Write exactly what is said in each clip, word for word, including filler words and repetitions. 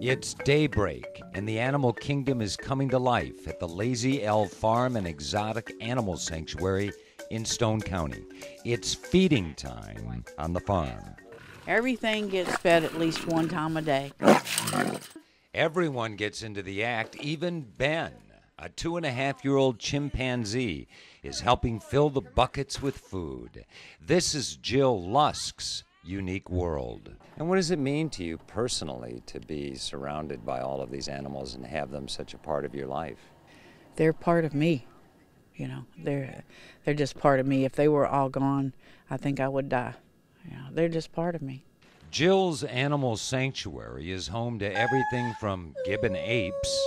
It's daybreak, and the animal kingdom is coming to life at the Lazy L Farm and Exotic Animal Sanctuary in Stone County. It's feeding time on the farm. Everything gets fed at least one time a day. Everyone gets into the act, even Ben, a two and a half year old chimpanzee, is helping fill the buckets with food. This is Jill Lusk's unique world. And what does it mean to you personally to be surrounded by all of these animals and have them such a part of your life? They're part of me, you know. They're they're just part of me. If they were all gone, I think I would die. You know, they're just part of me. Jill's Animal Sanctuary is home to everything from gibbon apes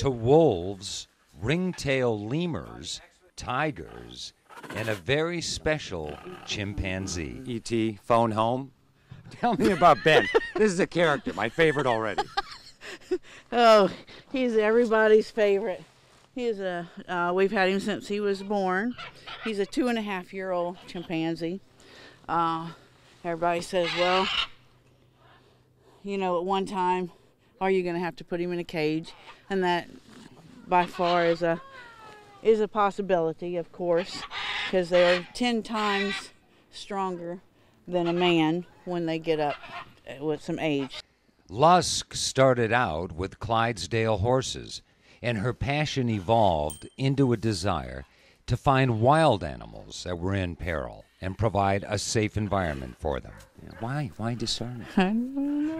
to wolves, ringtail lemurs, tigers, and a very special chimpanzee. E T, phone home. Tell me about Ben. This is a character, my favorite already. Oh, he's everybody's favorite. He's a, uh, we've had him since he was born. He's a two and a half year old chimpanzee. Uh, everybody says, well, you know, at one time, are you going to have to put him in a cage? And that by far is a, is a possibility, of course, because they are ten times stronger than a man when they get up with some age. Lusk started out with Clydesdale horses, and her passion evolved into a desire to find wild animals that were in peril and provide a safe environment for them. Why? Why discern it? I don't know.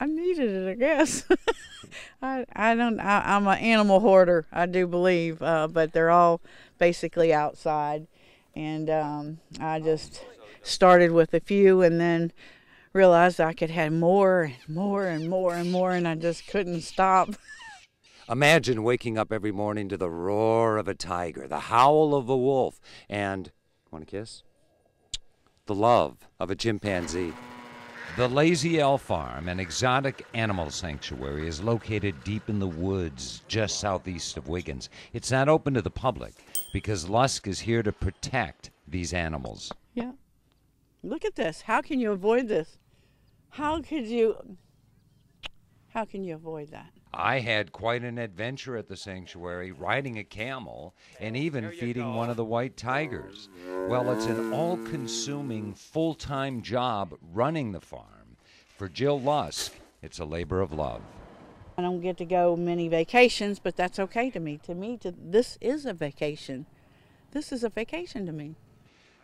I, I needed it, I guess. I, I don't. I, I'm an animal hoarder, I do believe, uh, but they're all basically outside, and um, I just started with a few, and then realized I could have more and more and more and more, and I just couldn't stop. Imagine waking up every morning to the roar of a tiger, the howl of a wolf, and, want a kiss? The love of a chimpanzee. The Lazy L Farm, an exotic animal sanctuary, is located deep in the woods just southeast of Wiggins. It's not open to the public because Lusk is here to protect these animals. Yeah. Look at this. How can you avoid this? How could you... How can you avoid that? I had quite an adventure at the sanctuary, riding a camel and even feeding one of the white tigers. Well, it's an all-consuming, full-time job running the farm. For Jill Lusk, it's a labor of love. I don't get to go many vacations, but that's okay to me. To me, to, this is a vacation. This is a vacation to me.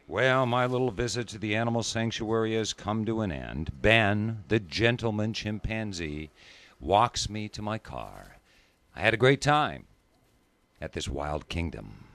Well, my little visit to the animal sanctuary has come to an end. Ben, the gentleman chimpanzee, walks me to my car. I had a great time at this wild kingdom.